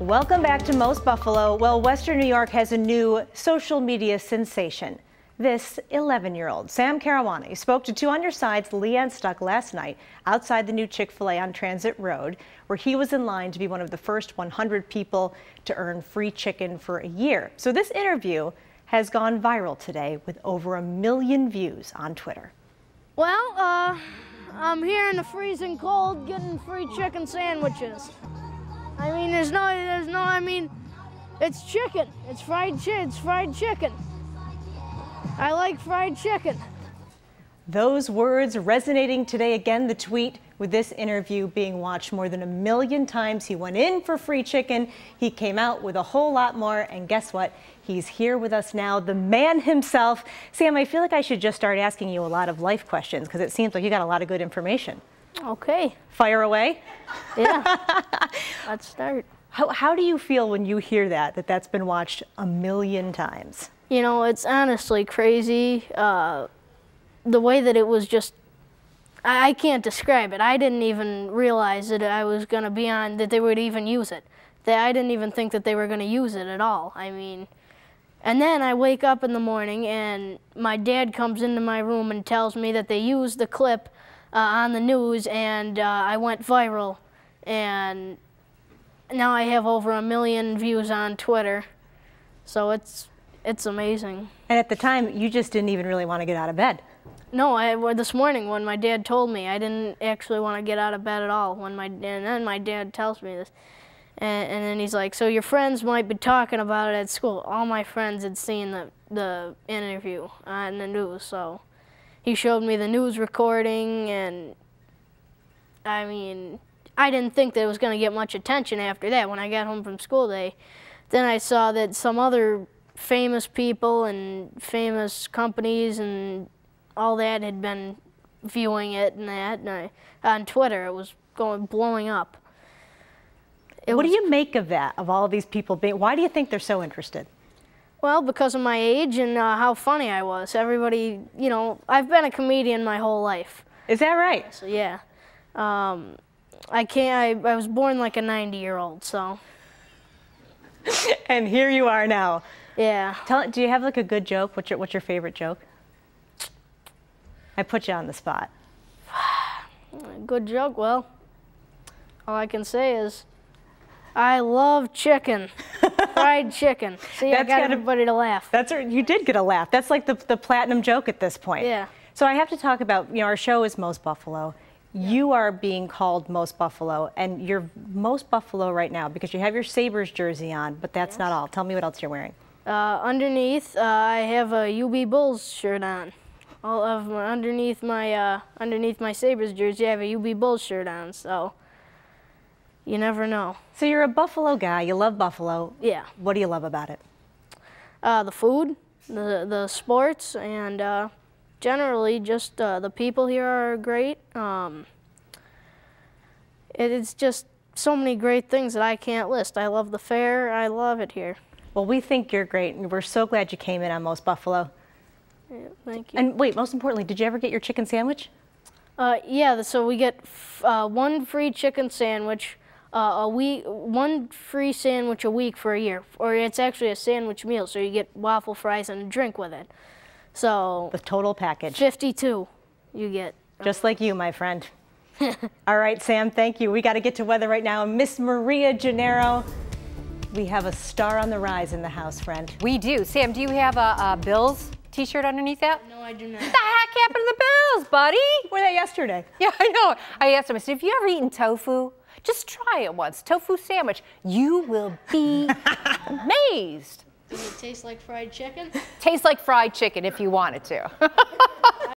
Welcome back to Most Buffalo. Well, Western New York has a new social media sensation. This 11-year-old, Sam Carawani, spoke to two undersides, Leanne Stuck, last night outside the new Chick-fil-A on Transit Road, where he was in line to be one of the first 100 people to earn free chicken for a year. So this interview has gone viral today with over 1 million views on Twitter. Well, I'm here in the freezing cold getting free chicken sandwiches. I mean, I mean, it's chicken. It's fried chicken. It's fried chicken. I like fried chicken. Those words resonating today. Again, the tweet with this interview being watched more than 1 million times. He went in for free chicken. He came out with a whole lot more. And guess what? He's here with us now, the man himself. Sam, I feel like I should just start asking you a lot of life questions because it seems like you got a lot of good information. Okay. Fire away? Yeah. Let's start. How do you feel when you hear that that's been watched 1 million times? You know, it's honestly crazy. The way that it was just, I can't describe it. I didn't even realize that I was going to be on, that they would even use it. I didn't even think that they were going to use it at all. I mean, and then I wake up in the morning and my dad comes into my room and tells me that they used the clip on the news, and I went viral, and now I have over 1 million views on Twitter, so it's amazing. And at the time, you just didn't even really want to get out of bed. No, this morning when my dad told me, I didn't actually want to get out of bed at all. And then my dad tells me this, and then he's like, "So your friends might be talking about it at school." All my friends had seen the interview on the news, so. He showed me the news recording, and I mean, I didn't think that it was going to get much attention after that when I got home from school day. Then I saw that some other famous people and famous companies and all that had been viewing it and that, and on Twitter it was blowing up. What do you make of that, of all these people being, why do you think they're so interested? Well, because of my age and how funny I was. Everybody, you know, I've been a comedian my whole life. Is that right? So, yeah. I was born like a 90-year-old, so. And here you are now. Yeah. Do you have like a good joke? What's your favorite joke? I put you on the spot. Good joke, well, all I can say is, I love chicken. Fried chicken. See, I got everybody to laugh. That's right. You did get a laugh. That's like the platinum joke at this point. Yeah. So I have to talk about, you know, our show is Most Buffalo. Yeah. You are being called Most Buffalo, and you're Most Buffalo right now because you have your Sabres jersey on, but that's not all. Tell me what else you're wearing. Underneath, I have a UB Bulls shirt on. Underneath my Sabres jersey, I have a UB Bulls shirt on, so. You never know. So you're a Buffalo guy. You love Buffalo. Yeah. What do you love about it? The food, the sports, and generally just the people here are great. It's just so many great things that I can't list. I love the fair. I love it here. Well, we think you're great, and we're so glad you came in on Most Buffalo. Yeah, thank you. And wait, most importantly, did you ever get your chicken sandwich? Yeah, so we get one free chicken sandwich. One free sandwich a week for a year, or it's actually a sandwich meal, so you get waffle fries and a drink with it. So the total package, 52, you get. Just like you, my friend. All right, Sam, thank you. We got to get to weather right now. Miss Maria Gennaro, we have a star on the rise in the house, friend. We do. Sam, do you have a Bills T-shirt underneath that? No, I do not. What the heck happened to the Bills, buddy? We were there yesterday. Yeah, I know. I asked him. I said, "Have you ever eaten tofu? Just try it once, tofu sandwich. You will be amazed." Does it taste like fried chicken? Tastes like fried chicken if you want it to.